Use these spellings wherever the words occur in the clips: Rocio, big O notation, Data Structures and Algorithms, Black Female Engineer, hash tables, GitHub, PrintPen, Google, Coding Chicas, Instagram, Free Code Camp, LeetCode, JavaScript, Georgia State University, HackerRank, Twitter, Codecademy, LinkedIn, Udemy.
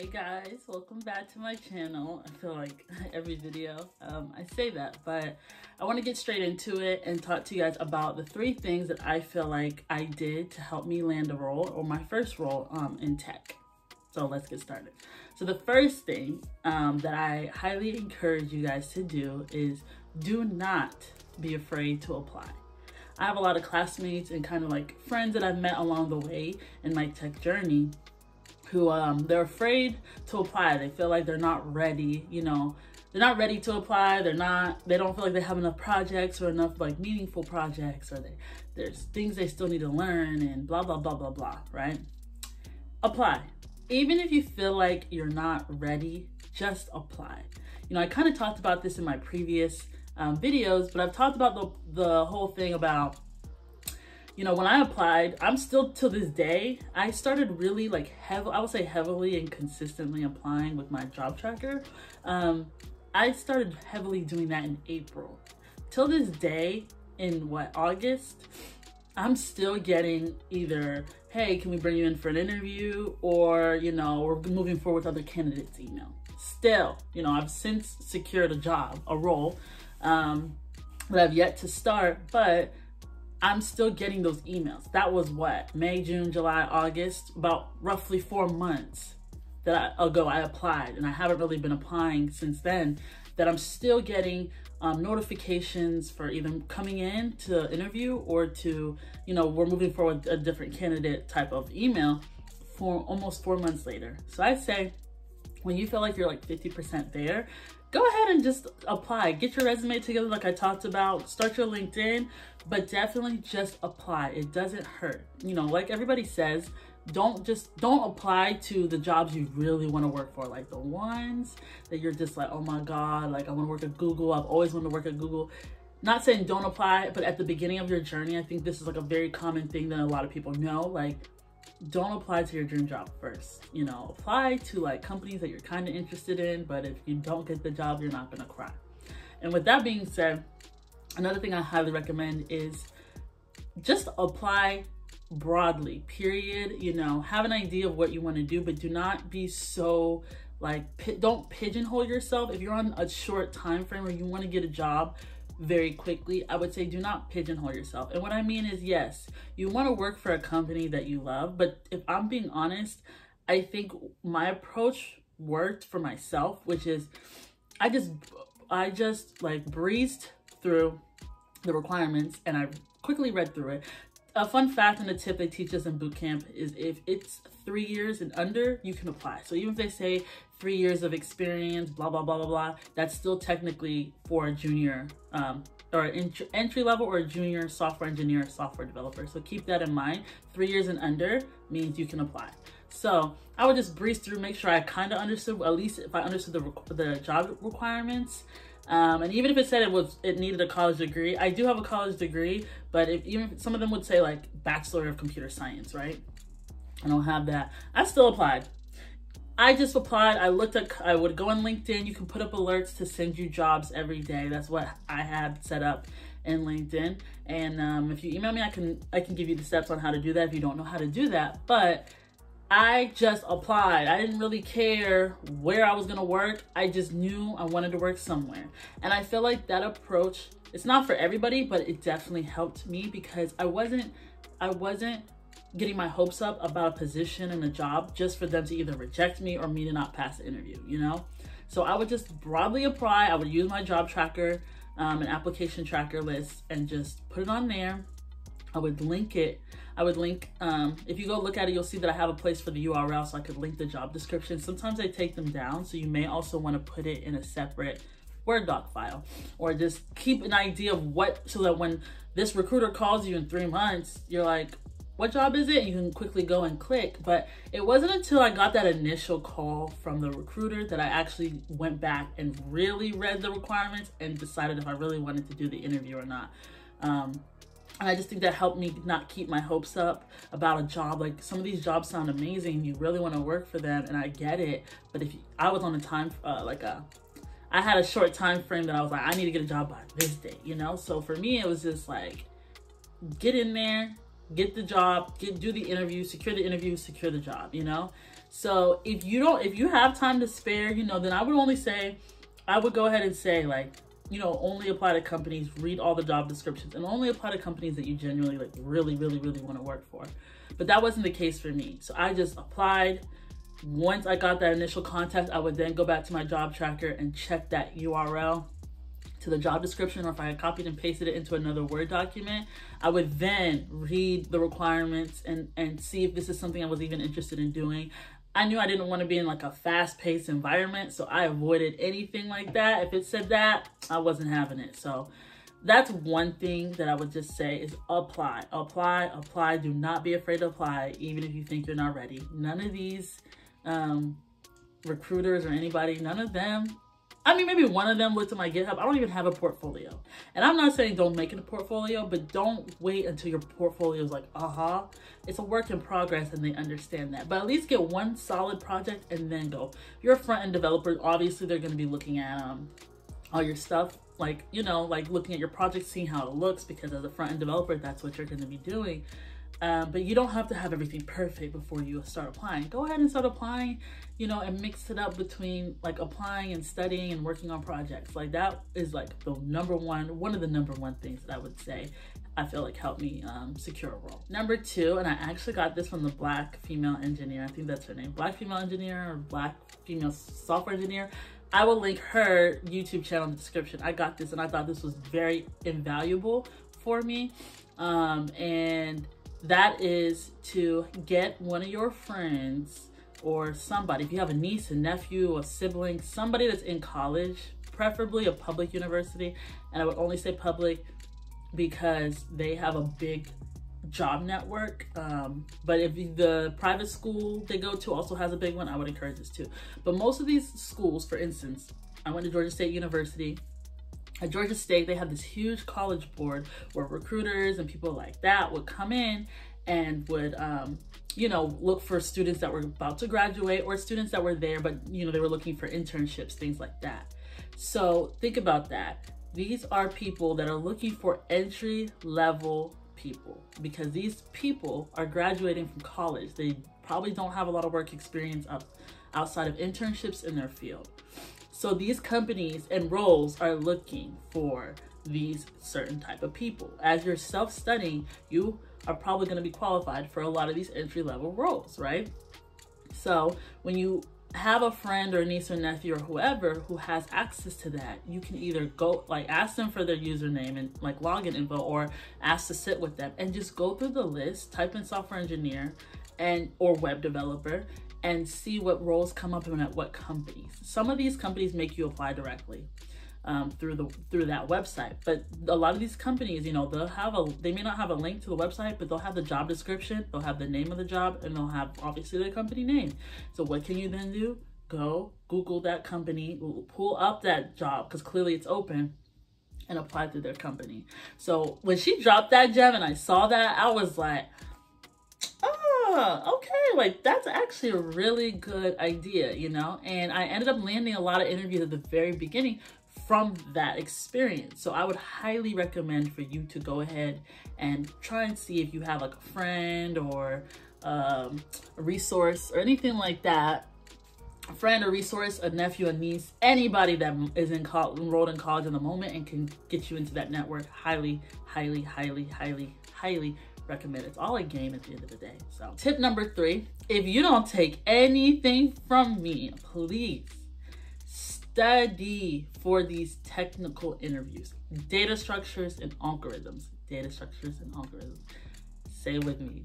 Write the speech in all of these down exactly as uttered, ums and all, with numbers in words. Hey guys, welcome back to my channel. I feel like every video um, I say that, but I want to get straight into it and talk to you guys about the three things that I feel like I did to help me land a role or my first role um, in tech. So let's get started. So the first thing um, that I highly encourage you guys to do is do not be afraid to apply. I have a lot of classmates and kind of like friends that I've met along the way in my tech journey who um, they're afraid to apply. They feel like they're not ready, you know, they're not ready to apply. They're not, they don't feel like they have enough projects or enough like meaningful projects, or they, there's things they still need to learn and blah, blah, blah, blah, blah, right? Apply. Even if you feel like you're not ready, just apply. You know, I kind of talked about this in my previous um, videos, but I've talked about the, the whole thing about, you know, when I applied, I'm still to this day, I started really like heavily, I would say heavily and consistently applying with my job tracker. Um, I started heavily doing that in April. Till this day, in what, August, I'm still getting either, hey, can we bring you in for an interview? Or, you know, we're moving forward with other candidates' email. Still, you know, I've since secured a job, a role um, that I've yet to start, but I'm still getting those emails. That was what, May, June, July, August, about roughly four months that I, ago I applied, and I haven't really been applying since then, that I'm still getting um, notifications for either coming in to interview or to, you know, we're moving forward a different candidate type of email for almost four months later. So I say, when you feel like you're like fifty percent there, go ahead and just apply. Get your resume together like I talked about. Start your LinkedIn, but definitely just apply. It doesn't hurt. You know, like everybody says, don't just, don't apply to the jobs you really want to work for. Like the ones that you're just like, oh my God, like I want to work at Google. I've always wanted to work at Google. Not saying don't apply, but at the beginning of your journey, I think this is like a very common thing that a lot of people know. Like, don't apply to your dream job first. You know, apply to like companies that you're kind of interested in, but if you don't get the job, you're not gonna cry. And with that being said, another thing I highly recommend is just apply broadly, period. You know, have an idea of what you want to do, but do not be so like, pi don't pigeonhole yourself. If you're on a short time frame or you want to get a job very quickly, I would say do not pigeonhole yourself. And what I mean is, yes, you want to work for a company that you love, but if I'm being honest, I think my approach worked for myself, which is I just I just like breezed through the requirements and I quickly read through it. A fun fact and a tip they teach us in boot camp is if it's three years and under, you can apply. So even if they say three years of experience, blah, blah, blah, blah, blah, that's still technically for a junior um, or ent entry level or a junior software engineer, or software developer. So keep that in mind. Three years and under means you can apply. So I would just breeze through, make sure I kind of understood, at least if I understood the, the job requirements. Um, and even if it said it was, it needed a college degree, I do have a college degree, but if even if some of them would say like Bachelor of Computer Science, right? I don't have that. I still applied. I just applied. I looked at, I would go on LinkedIn. You can put up alerts to send you jobs every day. That's what I had set up in LinkedIn. And um, if you email me, I can, I can give you the steps on how to do that if you don't know how to do that. But I just applied. I didn't really care where I was gonna work. I just knew I wanted to work somewhere. And I feel like that approach, it's not for everybody, but it definitely helped me because I wasn't, I wasn't getting my hopes up about a position and a job just for them to either reject me or me to not pass the interview, you know? So I would just broadly apply. I would use my job tracker, um, an application tracker list, and just put it on there. I would link it. I would link, um, if you go look at it, you'll see that I have a place for the U R L so I could link the job description. Sometimes I take them down, so you may also want to put it in a separate Word doc file, or just keep an idea of what, so that when this recruiter calls you in three months, you're like, what job is it? You can quickly go and click. But it wasn't until I got that initial call from the recruiter that I actually went back and really read the requirements and decided if I really wanted to do the interview or not. Um, And I just think that helped me not keep my hopes up about a job. Like some of these jobs sound amazing. You really want to work for them, and I get it. But if you, I was on a time, uh, like a, I had a short time frame that I was like, I need to get a job by this date, you know? So for me, it was just like, get in there, get the job, get do the interview, secure the interview, secure the job, you know? So if you don't, if you have time to spare, you know, then I would only say, I would go ahead and say like, you know, only apply to companies, read all the job descriptions, and only apply to companies that you genuinely like really, really, really want to work for. But that wasn't the case for me. So I just applied. Once I got that initial contact, I would then go back to my job tracker and check that U R L to the job description, or if I had copied and pasted it into another Word document, I would then read the requirements and, and see if this is something I was even interested in doing. I knew I didn't want to be in like a fast-paced environment, so I avoided anything like that. If it said that, I wasn't having it. So that's one thing that I would just say is apply, apply, apply. Do not be afraid to apply, even if you think you're not ready. None of these um, recruiters or anybody, none of them, I mean, maybe one of them looked at my GitHub. I don't even have a portfolio. And I'm not saying don't make it a portfolio, but don't wait until your portfolio is like, uh-huh. It's a work in progress and they understand that. But at least get one solid project and then go. If you're a front-end developer, obviously they're going to be looking at um, all your stuff. Like, you know, like looking at your project, seeing how it looks, because as a front-end developer, that's what you're going to be doing. Um, but you don't have to have everything perfect before you start applying. Go ahead and start applying, you know, and mix it up between like applying and studying and working on projects. Like that is like the number one, one of the number one things that I would say I feel like helped me um, secure a role. Number two, and I actually got this from the Black Female Engineer. I think that's her name, Black Female Engineer or Black Female Software Engineer. I will link her YouTube channel in the description. I got this and I thought this was very invaluable for me. Um, and that is to get one of your friends or somebody, if you have a niece, a nephew, a sibling, somebody that's in college, preferably a public university. And I would only say public because they have a big job network. Um, but if the private school they go to also has a big one, I would encourage this too. But most of these schools, for instance, I went to Georgia State University. At Georgia State, they have this huge college board where recruiters and people like that would come in and would, um, you know, look for students that were about to graduate or students that were there, but, you know, they were looking for internships, things like that. So think about that. These are people that are looking for entry-level people because these people are graduating from college. They probably don't have a lot of work experience up outside of internships in their field. So these companies and roles are looking for these certain type of people. As you're self-studying, you are probably going to be qualified for a lot of these entry-level roles, right? So when you have a friend or niece or nephew or whoever who has access to that, you can either go like ask them for their username and like login info or ask to sit with them and just go through the list, type in software engineer and or web developer, and see what roles come up and at what companies. Some of these companies make you apply directly um, through the through that website, but a lot of these companies, you know, they'll have a they may not have a link to the website, but they'll have the job description, they'll have the name of the job, and they'll have obviously their company name. So what can you then do? Go Google that company, pull up that job because clearly it's open, and apply through their company. So when she dropped that gem and I saw that, I was like, okay, like that's actually a really good idea, you know? And I ended up landing a lot of interviews at the very beginning from that experience. So I would highly recommend for you to go ahead and try and see if you have like a friend or um, a resource or anything like that. A friend, a resource, a nephew, a niece, anybody that is in enrolled in college in the moment and can get you into that network. Highly, highly, highly, highly, highly recommend. It's all a game at the end of the day. So tip number three, if you don't take anything from me, please study for these technical interviews, data structures and algorithms, data structures and algorithms. Say it with me.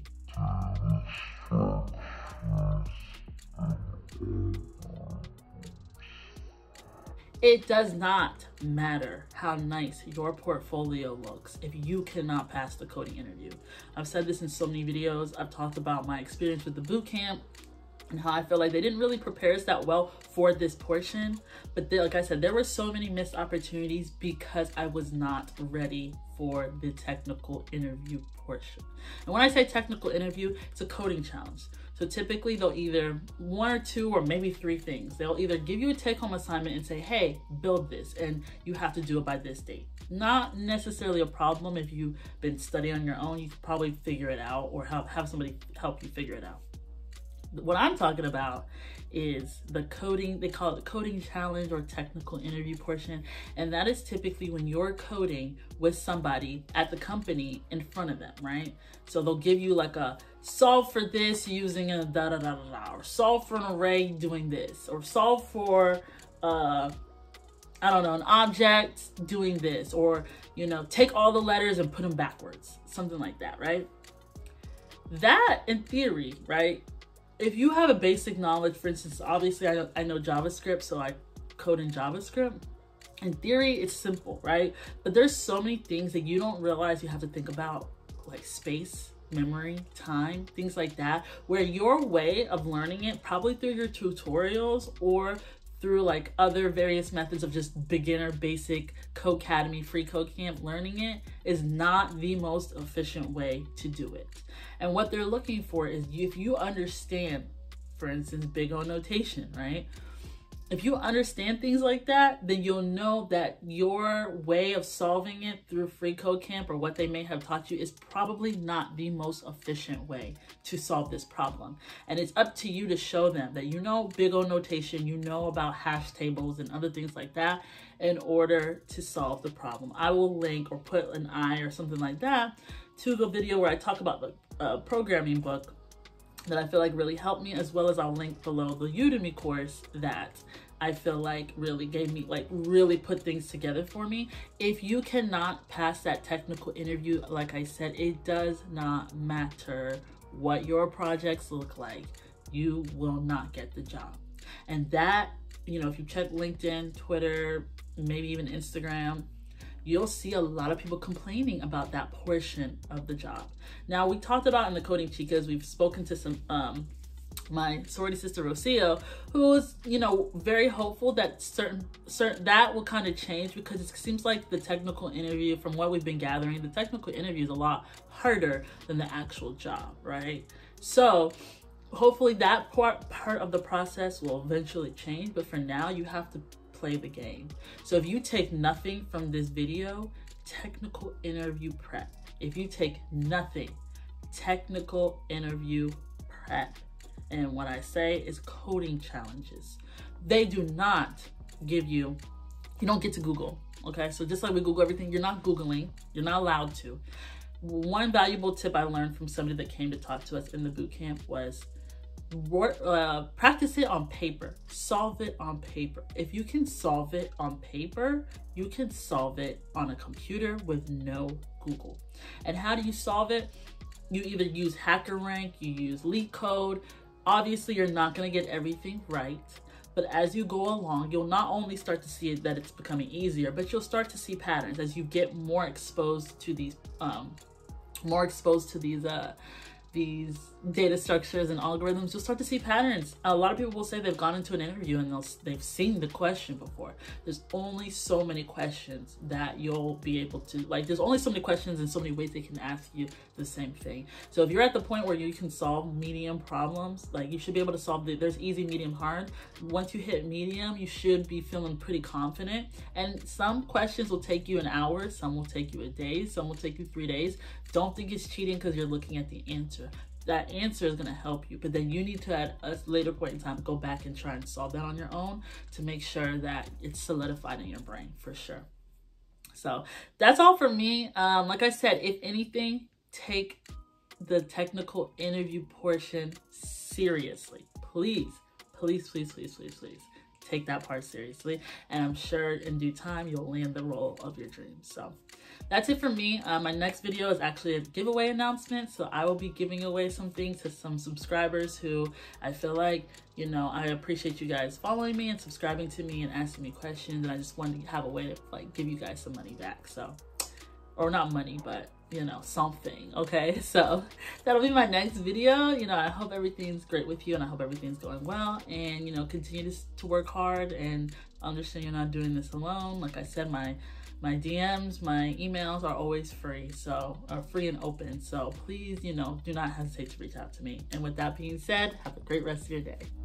It does not matter how nice your portfolio looks if you cannot pass the coding interview. I've said this in so many videos. I've talked about my experience with the boot camp and how I feel like they didn't really prepare us that well for this portion. But they, like I said, there were so many missed opportunities because I was not ready for the technical interview portion. And when I say technical interview, it's a coding challenge. So typically they'll either one or two or maybe three things. They'll either give you a take-home assignment and say, hey, build this and you have to do it by this date. Not necessarily a problem if you've been studying on your own, you can probably figure it out or help have somebody help you figure it out. what I'm talking about is the coding, they call it the coding challenge or technical interview portion. And that is typically when you're coding with somebody at the company in front of them, right? So they'll give you like a solve for this using a da da da da, da, or solve for an array doing this, or solve for, uh, I don't know, an object doing this, or, you know, take all the letters and put them backwards, something like that, right? That in theory, right? If you have a basic knowledge, for instance, obviously I know, I know JavaScript, so I code in JavaScript. In theory, it's simple, right? But there's so many things that you don't realize you have to think about, like space, memory, time, things like that, where your way of learning it, probably through your tutorials or through like other various methods of just beginner basic Codecademy, Free Code Camp, learning it is not the most efficient way to do it. And what they're looking for is if you understand, for instance, big O notation, right? If you understand things like that, then you'll know that your way of solving it through Free Code Camp or what they may have taught you is probably not the most efficient way to solve this problem. And it's up to you to show them that you know big O notation, you know about hash tables and other things like that in order to solve the problem. I will link or put an I or something like that to the video where I talk about the uh, programming book that I feel like really helped me, as well as I'll link below the Udemy course that I feel like really gave me, like really put things together for me. If you cannot pass that technical interview, like I said, it does not matter what your projects look like, you will not get the job. And that, you know, if you check LinkedIn, Twitter, maybe even Instagram, you'll see a lot of people complaining about that portion of the job. Now, we talked about in the Coding Chicas, we've spoken to some, um, my sorority sister, Rocio, who is, you know, very hopeful that certain, certain that will kind of change, because it seems like the technical interview, from what we've been gathering, the technical interview is a lot harder than the actual job, right? So hopefully that part, part of the process will eventually change, but for now you have to play the game. So if you take nothing from this video, technical interview prep. If you take nothing, technical interview prep. And what I say is coding challenges. They do not give you, you don't get to Google, okay? So just like we Google everything, you're not Googling, you're not allowed to. One valuable tip I learned from somebody that came to talk to us in the boot camp was, Uh, practice it on paper, solve it on paper. If you can solve it on paper, you can solve it on a computer with no Google. And how do you solve it? You either use HackerRank, you use LeetCode. Obviously, you're not going to get everything right, but as you go along, you'll not only start to see that it's becoming easier, but you'll start to see patterns as you get more exposed to these, um, more exposed to these, uh, these data structures and algorithms, you'll start to see patterns. A lot of people will say they've gone into an interview and they'll, they've seen the question before. There's only so many questions that you'll be able to, like there's only so many questions and so many ways they can ask you the same thing. So if you're at the point where you can solve medium problems, like you should be able to solve, the, there's easy, medium, hard. Once you hit medium, you should be feeling pretty confident. And some questions will take you an hour, some will take you a day, some will take you three days. Don't think it's cheating because you're looking at the answer. That answer is going to help you, but then you need to at a later point in time go back and try and solve that on your own to make sure that it's solidified in your brain for sure. So that's all for me. Um like I said, if anything, take the technical interview portion seriously. Please, please, please, please, please, please take that part seriously, and I'm sure in due time you'll land the role of your dreams. So that's it for me. Uh, my next video is actually a giveaway announcement, so I will be giving away some things to some subscribers who I feel like, you know, I appreciate you guys following me and subscribing to me and asking me questions, and I just wanted to have a way to like give you guys some money back. So, or not money, but you know, something. Okay, so that'll be my next video. You know, I hope everything's great with you, and I hope everything's going well, and you know, continue to, to work hard and understand you're not doing this alone. Like I said, my my D Ms, my emails are always free, so are free and open. So please, you know, do not hesitate to reach out to me. And with that being said, have a great rest of your day.